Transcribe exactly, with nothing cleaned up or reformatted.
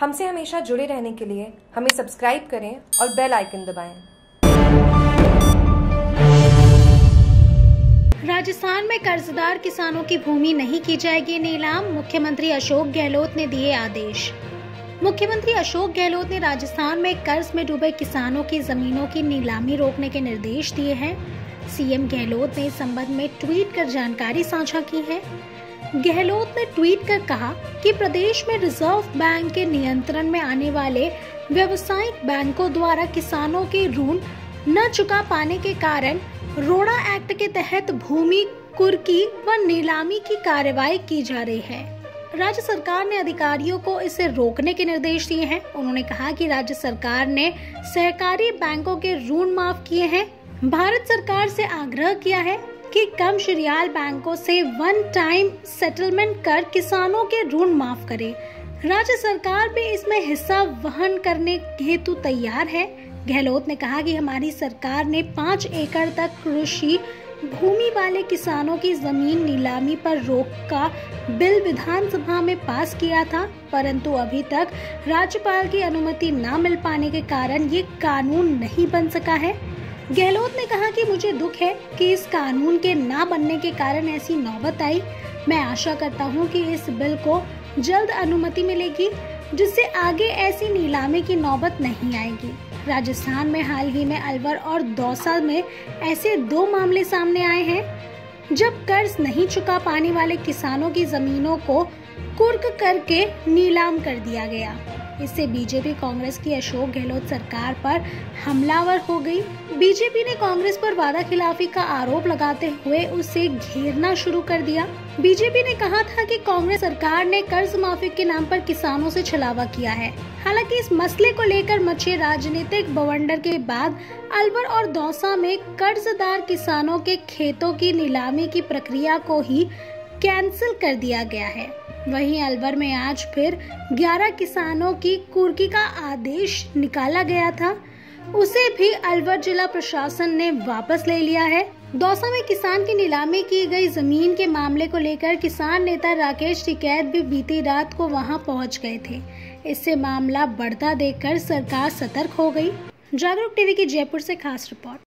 हमसे हमेशा जुड़े रहने के लिए हमें सब्सक्राइब करें और बेल आइकन दबाएं। राजस्थान में कर्जदार किसानों की भूमि नहीं की जाएगी नीलाम, मुख्यमंत्री अशोक गहलोत ने दिए आदेश। मुख्यमंत्री अशोक गहलोत ने राजस्थान में कर्ज में डूबे किसानों की जमीनों की नीलामी रोकने के निर्देश दिए हैं। सीएम गहलोत ने इस संबंध में ट्वीट कर जानकारी साझा की है। गहलोत ने ट्वीट कर कहा कि प्रदेश में रिजर्व बैंक के नियंत्रण में आने वाले व्यावसायिक बैंकों द्वारा किसानों के ऋण न चुका पाने के कारण रोड़ा एक्ट के तहत भूमि कुर्की व नीलामी की कार्रवाई की जा रही है। राज्य सरकार ने अधिकारियों को इसे रोकने के निर्देश दिए हैं। उन्होंने कहा कि राज्य सरकार ने सहकारी बैंकों के ऋण माफ किए हैं। भारत सरकार से आग्रह किया है कि कम श्रेणियाल बैंकों से वन टाइम सेटलमेंट कर किसानों के ऋण माफ करे। राज्य सरकार भी इसमें हिस्सा वहन करने हेतु तैयार है। गहलोत ने कहा कि हमारी सरकार ने पाँच एकड़ तक कृषि भूमि वाले किसानों की जमीन नीलामी पर रोक का बिल विधानसभा में पास किया था, परंतु अभी तक राज्यपाल की अनुमति न मिल पाने के कारण ये कानून नहीं बन सका है। गहलोत ने कहा कि मुझे दुख है कि इस कानून के ना बनने के कारण ऐसी नौबत आई। मैं आशा करता हूं कि इस बिल को जल्द अनुमति मिलेगी, जिससे आगे ऐसी नीलामी की नौबत नहीं आएगी। राजस्थान में हाल ही में अलवर और दौसा में ऐसे दो मामले सामने आए हैं, जब कर्ज नहीं चुका पाने वाले किसानों की जमीनों को कुर्क करके नीलाम कर दिया गया। इससे बीजेपी कांग्रेस की अशोक गहलोत सरकार पर हमलावर हो गई। बीजेपी ने कांग्रेस पर वादा खिलाफी का आरोप लगाते हुए उसे घेरना शुरू कर दिया। बीजेपी ने कहा था कि कांग्रेस सरकार ने कर्ज माफी के नाम पर किसानों से छलावा किया है। हालांकि इस मसले को लेकर मचे राजनीतिक बवंडर के बाद अलवर और दौसा में कर्जदार किसानों के खेतों की नीलामी की प्रक्रिया को ही कैंसिल कर दिया गया है। वहीं अलवर में आज फिर ग्यारह किसानों की कुर्की का आदेश निकाला गया था, उसे भी अलवर जिला प्रशासन ने वापस ले लिया है। दौसा में किसान की नीलामी की गई जमीन के मामले को लेकर किसान नेता राकेश टिकैत भी बीती रात को वहां पहुंच गए थे। इससे मामला बढ़ता देखकर सरकार सतर्क हो गई। जागरूक टीवी की जयपुर से खास रिपोर्ट।